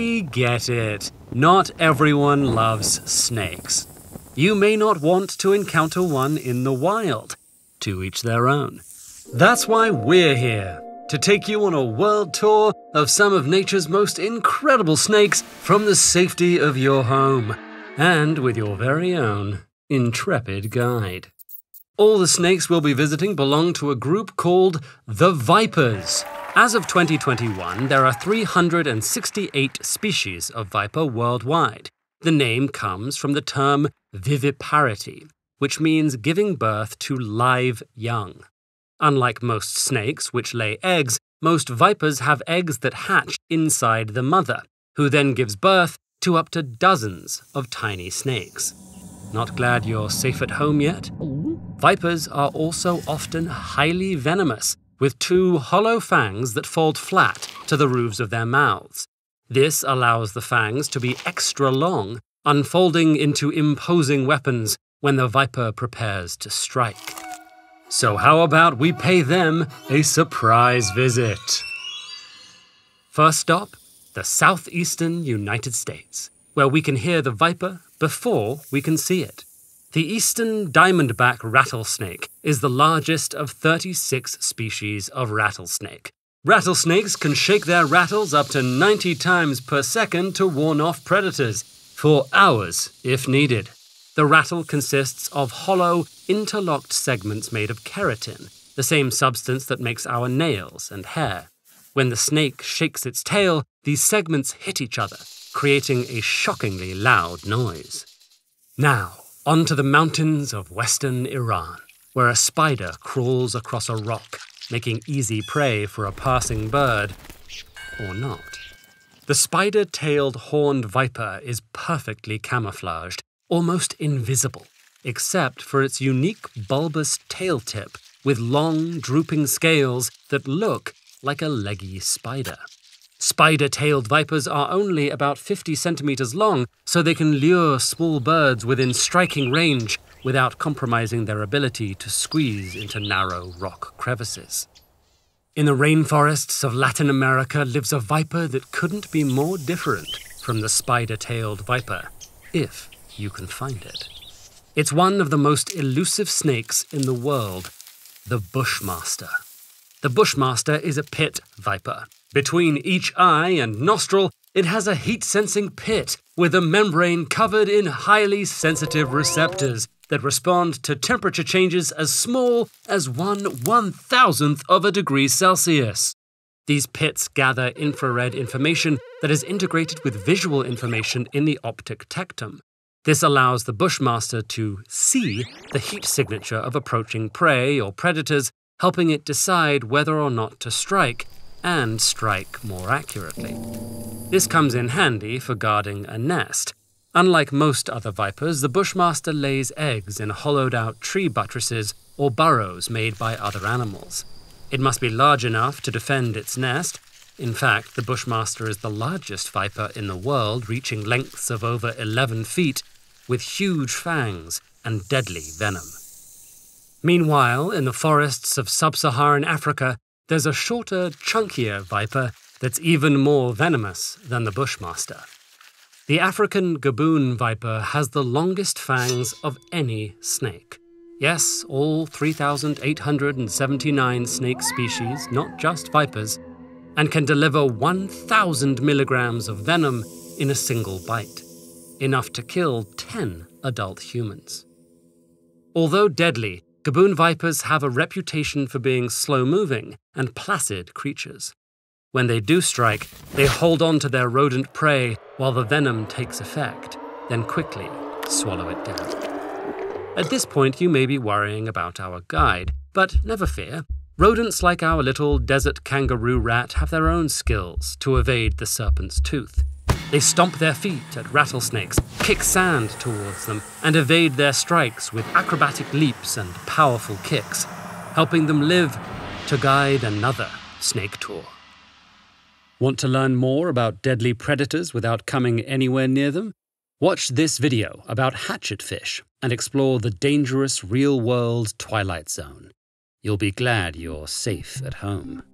We get it. Not everyone loves snakes. You may not want to encounter one in the wild. To each their own. That's why we're here, to take you on a world tour of some of nature's most incredible snakes from the safety of your home, and with your very own intrepid guide. All the snakes we'll be visiting belong to a group called the vipers. As of 2021, there are 368 species of viper worldwide. The name comes from the term viviparity, which means giving birth to live young. Unlike most snakes, which lay eggs, most vipers have eggs that hatch inside the mother, who then gives birth to up to dozens of tiny snakes. Not glad you're safe at home yet? Vipers are also often highly venomous, with two hollow fangs that fold flat to the roofs of their mouths. This allows the fangs to be extra long, unfolding into imposing weapons when the viper prepares to strike. So how about we pay them a surprise visit? First stop, the southeastern United States, where we can hear the viper before we can see it. The eastern diamondback rattlesnake is the largest of 36 species of rattlesnake. Rattlesnakes can shake their rattles up to 90 times per second to warn off predators, for hours if needed. The rattle consists of hollow, interlocked segments made of keratin, the same substance that makes our nails and hair. When the snake shakes its tail, these segments hit each other, creating a shockingly loud noise. Now, onto the mountains of western Iran, where a spider crawls across a rock, making easy prey for a passing bird, or not. The spider-tailed horned viper is perfectly camouflaged, almost invisible, except for its unique bulbous tail tip with long, drooping scales that look like a leggy spider. Spider-tailed vipers are only about 50 centimeters long, so they can lure small birds within striking range without compromising their ability to squeeze into narrow rock crevices. In the rainforests of Latin America lives a viper that couldn't be more different from the spider-tailed viper, if you can find it. It's one of the most elusive snakes in the world, the Bushmaster. The Bushmaster is a pit viper. Between each eye and nostril, it has a heat-sensing pit with a membrane covered in highly sensitive receptors that respond to temperature changes as small as 1/1000th of a degree Celsius. These pits gather infrared information that is integrated with visual information in the optic tectum. This allows the Bushmaster to see the heat signature of approaching prey or predators, helping it decide whether or not to strike, and strike more accurately. This comes in handy for guarding a nest. Unlike most other vipers, the Bushmaster lays eggs in hollowed-out tree buttresses or burrows made by other animals. It must be large enough to defend its nest. In fact, the Bushmaster is the largest viper in the world, reaching lengths of over 11 feet, with huge fangs and deadly venom. Meanwhile, in the forests of sub-Saharan Africa, there's a shorter, chunkier viper that's even more venomous than the Bushmaster. The African Gaboon viper has the longest fangs of any snake. Yes, all 3,879 snake species, not just vipers, and can deliver 1,000 milligrams of venom in a single bite, enough to kill 10 adult humans. Although deadly, Gaboon vipers have a reputation for being slow-moving and placid creatures. When they do strike, they hold on to their rodent prey while the venom takes effect, then quickly swallow it down. At this point, you may be worrying about our guide, but never fear. Rodents like our little desert kangaroo rat have their own skills to evade the serpent's tooth. They stomp their feet at rattlesnakes, kick sand towards them, and evade their strikes with acrobatic leaps and powerful kicks, helping them live to guide another snake tour. Want to learn more about deadly predators without coming anywhere near them? Watch this video about hatchetfish and explore the dangerous real-world Twilight Zone. You'll be glad you're safe at home.